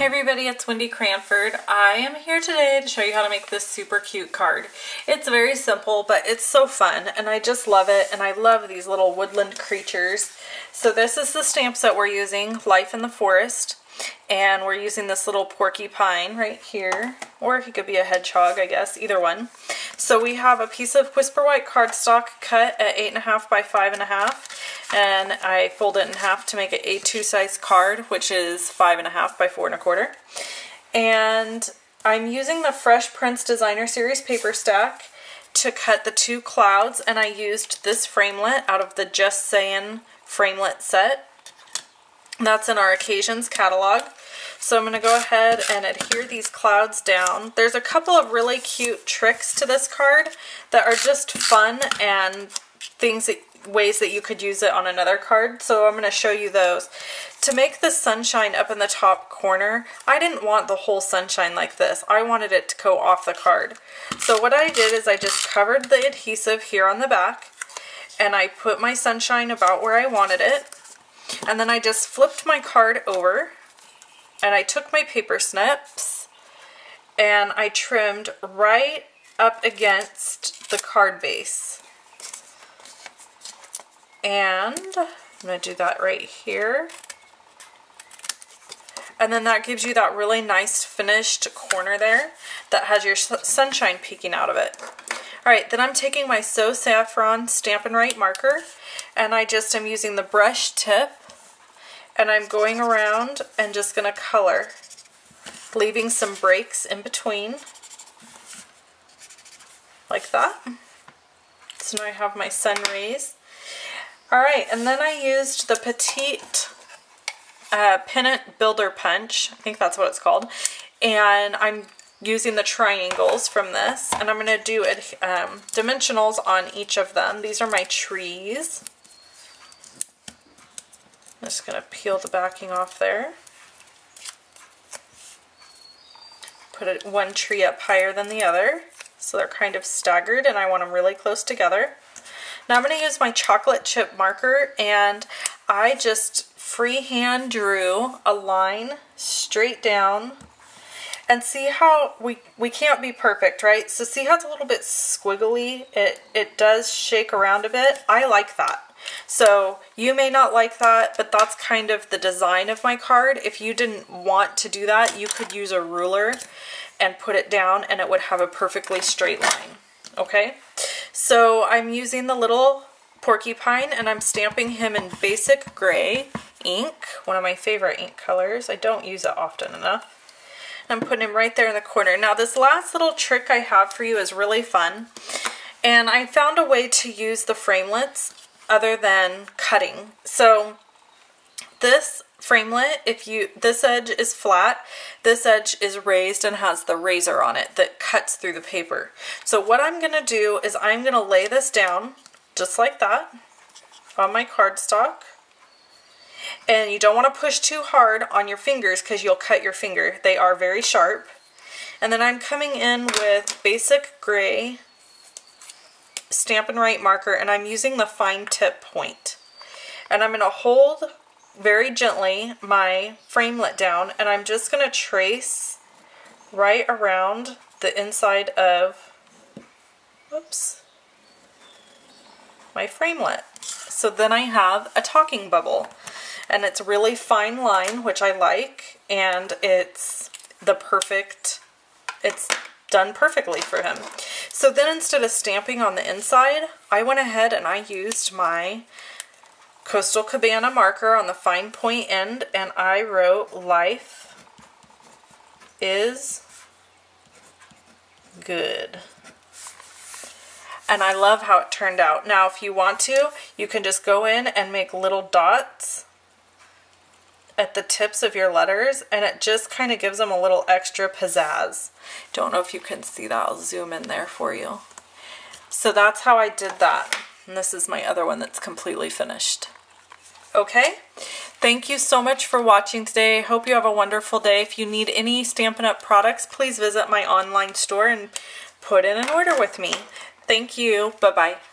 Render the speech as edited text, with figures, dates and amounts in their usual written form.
Hey everybody, it's Wendy Cranford. I am here today to show you how to make this super cute card. It's very simple, but it's so fun and I just love it, and I love these little woodland creatures. So this is the stamps that we're using, Life in the Forest, and we're using this little porcupine right here, or he could be a hedgehog, I guess, either one. So we have a piece of Whisper White cardstock cut at 8.5 by 5.5, and I fold it in half to make an A2 size card, which is 5.5 by 4.25. And I'm using the Fresh Prints Designer Series paper stack to cut the two clouds, and I used this framelit out of the Just Sayin' framelit set. That's in our Occasions catalog. So I'm going to go ahead and adhere these clouds down. There's a couple of really cute tricks to this card that are just fun and things that, ways that you could use it on another card. So I'm going to show you those. To make the sunshine up in the top corner, I didn't want the whole sunshine like this. I wanted it to go off the card. So what I did is I just covered the adhesive here on the back, and I put my sunshine about where I wanted it. And then I just flipped my card over, and I took my paper snips and I trimmed right up against the card base. And I'm going to do that right here. And then that gives you that really nice finished corner there that has your sunshine peeking out of it. Alright, then I'm taking my So Saffron Stampin' Write marker, and I just am using the brush tip, and I'm going around and just going to color, leaving some breaks in between, like that. So now I have my sun rays. Alright, and then I used the Petite Pennant Builder Punch, I think that's what it's called, and I'm using the triangles from this, and I'm going to do dimensionals on each of them. These are my trees. I'm just going to peel the backing off there. Put it one tree up higher than the other, so they're kind of staggered, and I want them really close together. Now I'm going to use my chocolate chip marker, and I just freehand drew a line straight down. And see how we can't be perfect, right? So see how it's a little bit squiggly? It does shake around a bit. I like that. So you may not like that, but that's kind of the design of my card. If you didn't want to do that, you could use a ruler and put it down, and it would have a perfectly straight line, okay? So I'm using the little porcupine, and I'm stamping him in basic gray ink, one of my favorite ink colors. I don't use it often enough. I'm putting him right there in the corner. Now this last little trick I have for you is really fun, and I found a way to use the framelits other than cutting. So this framelit, this edge is flat, this edge is raised and has the razor on it that cuts through the paper. So what I'm going to do is I'm going to lay this down just like that on my cardstock. And you don't want to push too hard on your fingers because you'll cut your finger. They are very sharp. And then I'm coming in with basic gray Stampin' Write marker, and I'm using the fine tip point. And I'm going to hold very gently my framelit down, and I'm just going to trace right around the inside of, oops, my framelit. So then I have a talking bubble. And it's a really fine line, which I like, and it's done perfectly for him. So then instead of stamping on the inside, I went ahead and I used my Coastal Cabana marker on the fine point end, and I wrote "Life is good." And I love how it turned out. Now if you want to, you can just go in and make little dots at the tips of your letters, and it just kind of gives them a little extra pizzazz. Don't know if you can see that. I'll zoom in there for you. So that's how I did that. And this is my other one that's completely finished. Okay? Thank you so much for watching today. I hope you have a wonderful day. If you need any Stampin' Up! Products, please visit my online store and put in an order with me. Thank you. Bye-bye.